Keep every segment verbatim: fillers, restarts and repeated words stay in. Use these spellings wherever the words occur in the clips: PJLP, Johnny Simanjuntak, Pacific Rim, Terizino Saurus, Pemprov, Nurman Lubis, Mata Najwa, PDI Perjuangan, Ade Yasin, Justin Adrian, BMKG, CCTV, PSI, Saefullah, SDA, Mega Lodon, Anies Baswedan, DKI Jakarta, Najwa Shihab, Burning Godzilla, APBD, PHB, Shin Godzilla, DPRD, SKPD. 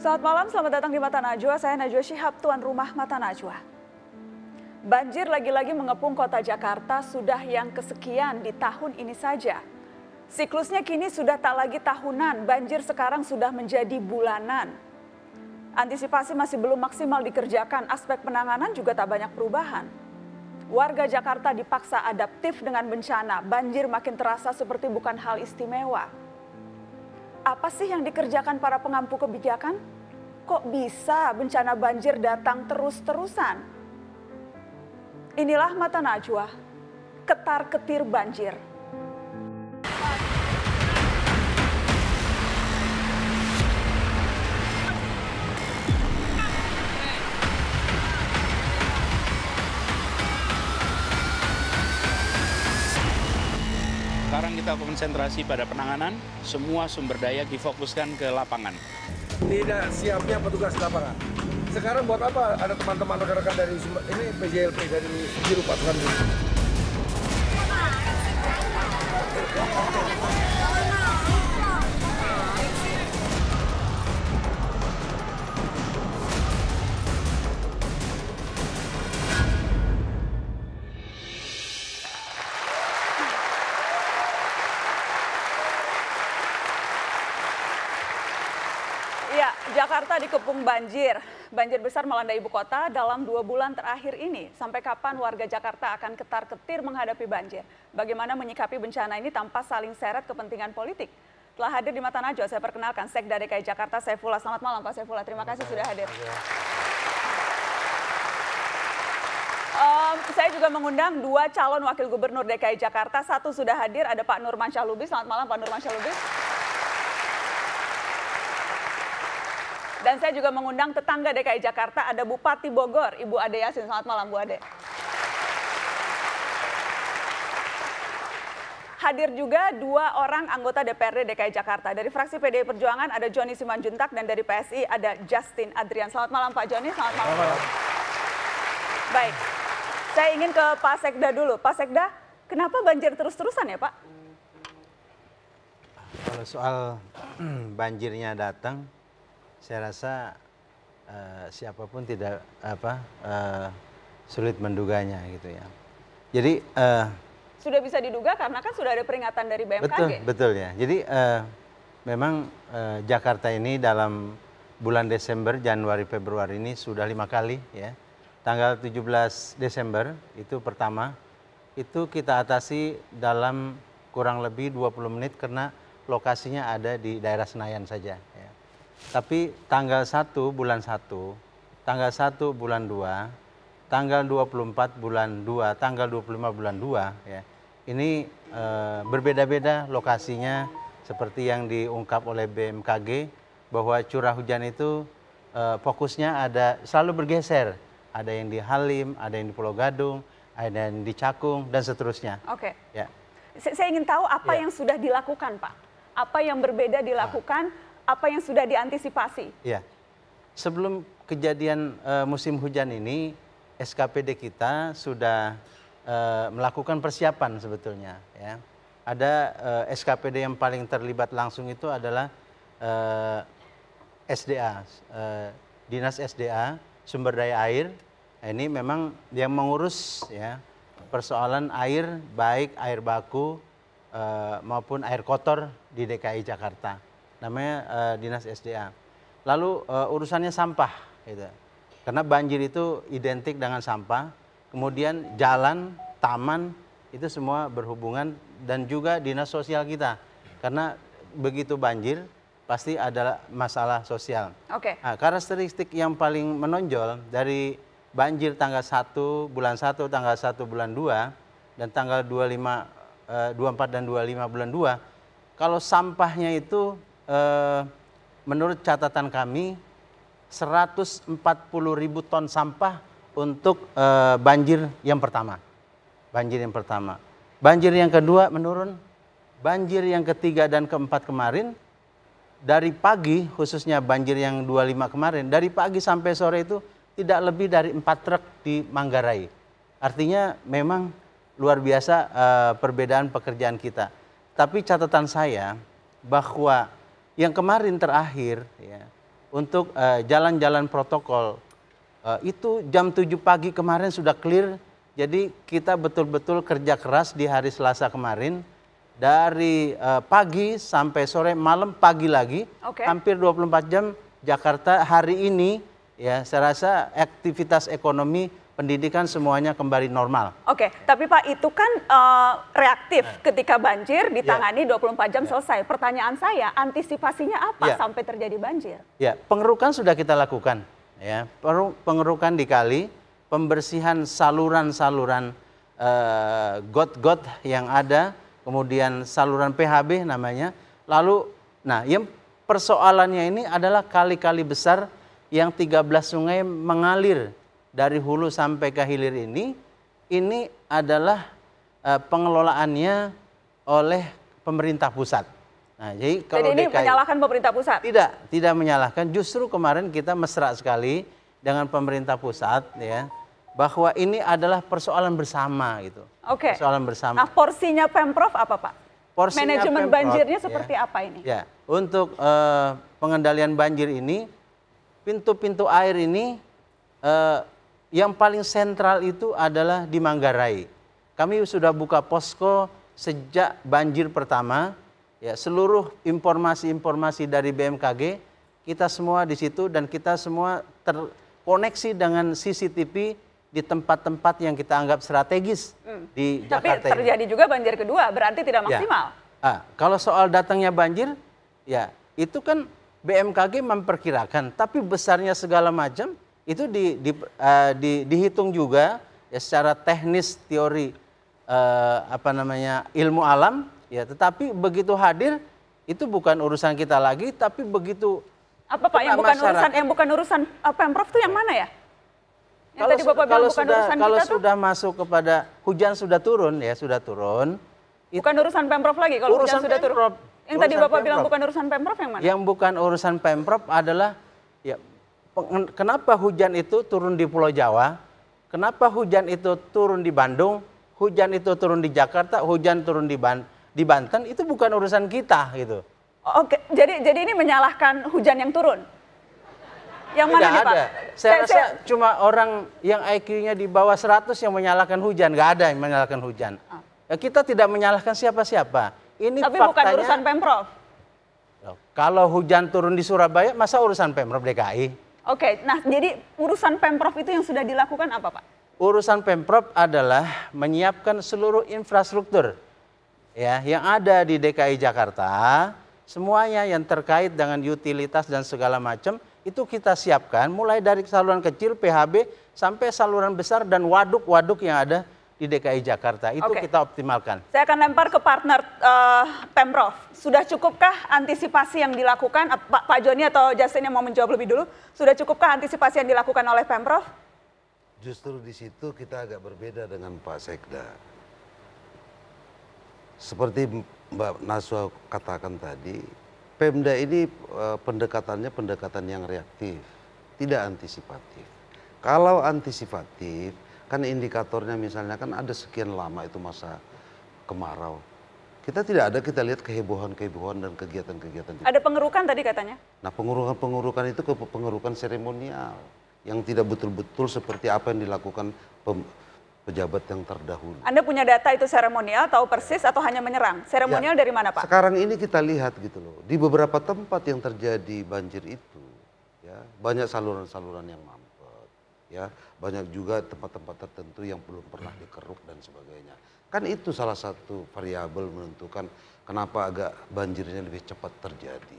Selamat malam, selamat datang di Mata Najwa. Saya Najwa Shihab, tuan rumah Mata Najwa. Banjir lagi-lagi mengepung kota Jakarta sudah yang kesekian di tahun ini saja. Siklusnya kini sudah tak lagi tahunan, banjir sekarang sudah menjadi bulanan. Antisipasi masih belum maksimal dikerjakan, aspek penanganan juga tak banyak perubahan. Warga Jakarta dipaksa adaptif dengan bencana, banjir makin terasa seperti bukan hal istimewa. Apa sih yang dikerjakan para pengampu kebijakan? Kok bisa bencana banjir datang terus-terusan? Inilah Mata Najwa, ketar-ketir banjir. Sekarang kita konsentrasi pada penanganan, semua sumber daya difokuskan ke lapangan. Tidak siapnya petugas lapangan. Sekarang buat apa ada teman-teman rekan-rekan dari ini P J L P dari Biro Pasukan ini? Ya, Jakarta dikepung banjir. Banjir besar melanda ibu kota dalam dua bulan terakhir ini. Sampai kapan warga Jakarta akan ketar-ketir menghadapi banjir? Bagaimana menyikapi bencana ini tanpa saling seret kepentingan politik? Telah hadir di Mata Najwa, saya perkenalkan Sekda D K I Jakarta, Saefullah. Selamat malam Pak Saefullah, terima kasih sudah hadir. Um, saya juga mengundang dua calon wakil gubernur D K I Jakarta. Satu sudah hadir, ada Pak Nurman Lubis. Selamat malam Pak Nurman Lubis. Dan saya juga mengundang tetangga D K I Jakarta, ada Bupati Bogor, Ibu Ade Yasin. Selamat malam, Bu Ade. Hadir juga dua orang anggota D P R D D K I Jakarta. Dari fraksi P D I Perjuangan ada Johnny Simanjuntak dan dari P S I ada Justin Adrian. Selamat malam Pak Johnny, selamat malam. Selamat malam. Baik, saya ingin ke Pak Sekda dulu. Pak Sekda, kenapa banjir terus-terusan ya Pak? Kalau soal banjirnya datang, saya rasa uh, siapapun tidak apa uh, sulit menduganya gitu ya. Jadi uh, sudah bisa diduga karena kan sudah ada peringatan dari B M K G. Betul, betul ya. Jadi uh, memang uh, Jakarta ini dalam bulan Desember, Januari, Februari ini sudah lima kali ya. Tanggal tujuh belas Desember itu pertama itu kita atasi dalam kurang lebih dua puluh menit karena lokasinya ada di daerah Senayan saja. Ya. Tapi tanggal satu bulan satu, tanggal satu bulan dua, tanggal dua puluh empat bulan dua, tanggal dua puluh lima bulan dua ya. Ini e, berbeda-beda lokasinya seperti yang diungkap oleh B M K G bahwa curah hujan itu e, fokusnya ada selalu bergeser. Ada yang di Halim, ada yang di Pulau Gadung, ada yang di Cakung dan seterusnya. Oke. Ya. Saya ingin tahu apa ya. Yang sudah dilakukan, Pak. Apa yang berbeda dilakukan? Ah. Apa yang sudah diantisipasi? Ya, sebelum kejadian uh, musim hujan ini, S K P D kita sudah uh, melakukan persiapan sebetulnya. Ya, ada uh, S K P D yang paling terlibat langsung itu adalah uh, S D A, uh, Dinas S D A Sumber Daya Air. Ini memang yang mengurus ya persoalan air, baik air baku uh, maupun air kotor di D K I Jakarta. Namanya uh, Dinas S D A. Lalu uh, urusannya sampah, gitu. Karena banjir itu identik dengan sampah. Kemudian jalan, taman itu semua berhubungan dan juga dinas sosial kita. Karena begitu banjir pasti ada masalah sosial. Oke. Okay. Nah, karakteristik yang paling menonjol dari banjir tanggal satu bulan satu, tanggal satu bulan dua dan tanggal dua puluh lima, dua puluh empat dan dua puluh lima bulan dua. Kalau sampahnya itu Uh, menurut catatan kami seratus empat puluh ribu ton sampah untuk uh, banjir yang pertama. Banjir yang pertama. Banjir yang kedua menurun. Banjir yang ketiga dan keempat kemarin dari pagi, khususnya banjir yang dua puluh lima kemarin, dari pagi sampai sore itu tidak lebih dari empat truk di Manggarai. Artinya memang luar biasa uh, perbedaan pekerjaan kita. Tapi catatan saya bahwa yang kemarin terakhir ya, untuk jalan-jalan uh, protokol. Uh, itu jam tujuh pagi kemarin sudah clear, jadi kita betul-betul kerja keras di hari Selasa kemarin. Dari uh, pagi sampai sore, malam, pagi lagi, okay. hampir dua puluh empat jam Jakarta hari ini, ya saya rasa aktivitas ekonomi, pendidikan semuanya kembali normal. Oke, okay, tapi Pak itu kan uh, reaktif yeah. ketika banjir ditangani yeah. dua puluh empat jam yeah. selesai. Pertanyaan saya, antisipasinya apa yeah. sampai terjadi banjir? Ya, yeah. pengerukan sudah kita lakukan. Ya, pengerukan di kali, pembersihan saluran-saluran uh, got-got yang ada, kemudian saluran P H B namanya. Lalu, nah yang persoalannya ini adalah kali-kali besar yang tiga belas sungai mengalir dari hulu sampai ke hilir ini, ini adalah uh, pengelolaannya oleh pemerintah pusat. Nah, jadi kalau jadi ini D K I, menyalahkan pemerintah pusat? Tidak, tidak menyalahkan. Justru kemarin kita mesra sekali dengan pemerintah pusat, ya, bahwa ini adalah persoalan bersama gitu. Oke. Okay. Persoalan bersama. Nah, porsinya Pemprov apa, Pak? Porsinya manajemen Pemprov, banjirnya seperti ya, apa ini? Ya, untuk uh, pengendalian banjir ini, pintu-pintu air ini. Uh, yang paling sentral itu adalah di Manggarai. Kami sudah buka posko sejak banjir pertama. Ya, seluruh informasi-informasi dari B M K G kita semua di situ dan kita semua terkoneksi dengan C C T V di tempat-tempat yang kita anggap strategis hmm. di Tapi Jakarta. Tapi terjadi ini. Juga banjir kedua, berarti tidak maksimal. Ya. Ah, kalau soal datangnya banjir, ya itu kan B M K G memperkirakan. Tapi besarnya segala macam. Itu di, di, uh, di, dihitung juga ya, secara teknis teori uh, apa namanya ilmu alam ya, tetapi begitu hadir itu bukan urusan kita lagi, tapi begitu apa Pak yang bukan masyarakat. urusan yang bukan urusan uh, Pemprov itu yang mana ya? Yang kalau tadi Bapak kalau bilang, sudah bukan kalau kita sudah tuh? masuk kepada hujan sudah turun ya sudah turun. Itu, bukan urusan Pemprov lagi kalau urusan hujan sudah Pemprov, turun. Yang tadi Bapak Pemprov. bilang bukan urusan Pemprov yang mana? Yang bukan urusan Pemprov adalah ya. Kenapa hujan itu turun di Pulau Jawa? Kenapa hujan itu turun di Bandung? Hujan itu turun di Jakarta? Hujan turun di, Ban di Banten? Itu bukan urusan kita gitu. Oke, jadi jadi ini menyalahkan hujan yang turun. Yang mana nih, Pak? Saya rasa saya... cuma orang yang I Q-nya di bawah seratus yang menyalahkan hujan. Gak ada yang menyalahkan hujan. Ah. Ya, kita tidak menyalahkan siapa-siapa. Ini tapi faktanya, bukan urusan Pemprov. Kalau hujan turun di Surabaya, masa urusan Pemprov D K I? Oke, nah jadi urusan Pemprov itu yang sudah dilakukan apa Pak? Urusan Pemprov adalah menyiapkan seluruh infrastruktur ya yang ada di D K I Jakarta. Semuanya yang terkait dengan utilitas dan segala macam itu kita siapkan. Mulai dari saluran kecil P H B sampai saluran besar dan waduk-waduk yang ada di D K I Jakarta. Itu oke. kita optimalkan. Saya akan lempar ke partner uh, Pemprov. Sudah cukupkah antisipasi yang dilakukan, uh, Pak, Pak Johnny atau Justin yang mau menjawab lebih dulu, sudah cukupkah antisipasi yang dilakukan oleh Pemprov? Justru di situ kita agak berbeda dengan Pak Sekda. Seperti Mbak Najwa katakan tadi, Pemda ini uh, pendekatannya pendekatan yang reaktif, tidak antisipatif. Kalau antisipatif, kan indikatornya misalnya kan ada sekian lama itu masa kemarau. Kita tidak ada, kita lihat kehebohan-kehebohan dan kegiatan-kegiatan. Ada pengerukan tadi katanya? Nah pengerukan-pengerukan itu ke pengerukan seremonial. Yang tidak betul-betul seperti apa yang dilakukan pejabat yang terdahulu. Anda punya data itu seremonial, tahu persis atau hanya menyerang? Seremonial ya, dari mana Pak? Sekarang ini kita lihat gitu loh. Di beberapa tempat yang terjadi banjir itu, ya, banyak saluran-saluran yang mampu. Ya, banyak juga tempat-tempat tertentu yang belum pernah dikeruk dan sebagainya. Kan itu salah satu variabel menentukan kenapa agak banjirnya lebih cepat terjadi.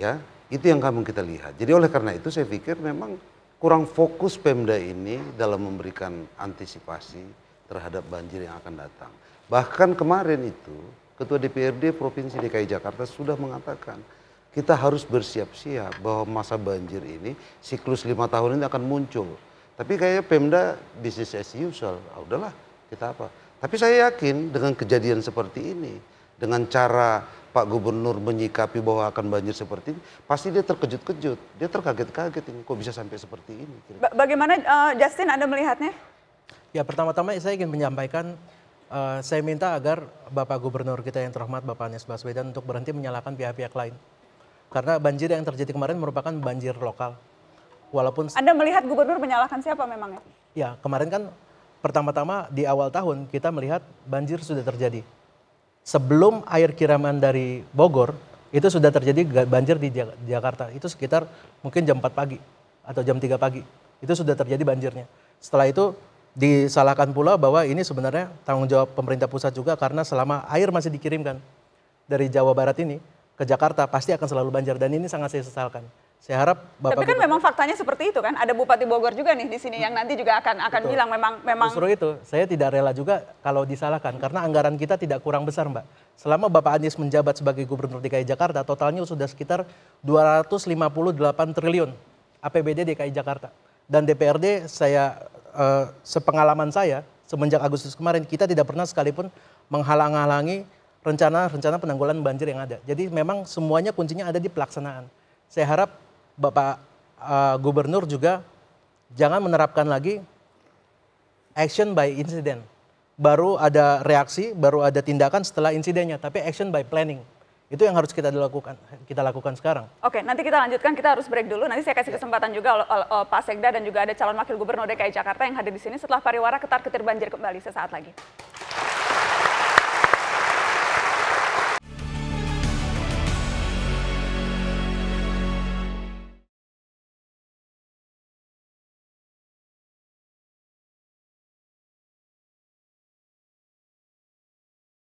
Ya, itu yang kamu kita lihat. Jadi oleh karena itu saya pikir memang kurang fokus Pemda ini dalam memberikan antisipasi terhadap banjir yang akan datang. Bahkan kemarin itu Ketua D P R D Provinsi D K I Jakarta sudah mengatakan kita harus bersiap-siap bahwa masa banjir ini siklus lima tahun ini akan muncul. Tapi kayaknya Pemda bisnis as usual, ah, udahlah kita apa. Tapi saya yakin dengan kejadian seperti ini, dengan cara Pak Gubernur menyikapi bahwa akan banjir seperti ini, pasti dia terkejut-kejut, dia terkaget-kaget ini kok bisa sampai seperti ini. Bagaimana uh, Justin Anda melihatnya? Ya pertama-tama saya ingin menyampaikan, uh, saya minta agar Bapak Gubernur kita yang terhormat Bapak Anies Baswedan untuk berhenti menyalahkan pihak-pihak lain. Karena banjir yang terjadi kemarin merupakan banjir lokal. Walaupun Anda melihat gubernur menyalahkan siapa memang ya? Ya, kemarin kan pertama-tama di awal tahun kita melihat banjir sudah terjadi. Sebelum air kiriman dari Bogor, itu sudah terjadi banjir di Jakarta. Itu sekitar mungkin jam empat pagi atau jam tiga pagi. Itu sudah terjadi banjirnya. Setelah itu disalahkan pula bahwa ini sebenarnya tanggung jawab pemerintah pusat juga karena selama air masih dikirimkan dari Jawa Barat ini ke Jakarta pasti akan selalu banjir, dan ini sangat saya sesalkan. Saya harap Bapak. Tapi kan Bupati, memang faktanya seperti itu kan. Ada Bupati Bogor juga nih di sini yang nanti juga akan akan betul. bilang memang memang. Justru itu, saya tidak rela juga kalau disalahkan karena anggaran kita tidak kurang besar, Mbak. Selama Bapak Anies menjabat sebagai Gubernur D K I Jakarta, totalnya sudah sekitar dua ratus lima puluh delapan triliun A P B D D K I Jakarta. Dan D P R D saya eh, sepengalaman saya semenjak Agustus kemarin kita tidak pernah sekalipun menghalang-halangi rencana-rencana penanggulangan banjir yang ada. Jadi memang semuanya kuncinya ada di pelaksanaan. Saya harap Bapak uh, Gubernur juga jangan menerapkan lagi action by incident. Baru ada reaksi, baru ada tindakan setelah insidennya, tapi action by planning. Itu yang harus kita lakukan, kita lakukan sekarang. Oke, nanti kita lanjutkan, kita harus break dulu. Nanti saya kasih kesempatan juga Pak Sekda dan juga ada calon wakil gubernur D K I Jakarta yang hadir di sini setelah pariwara ketar-ketir banjir kembali sesaat lagi.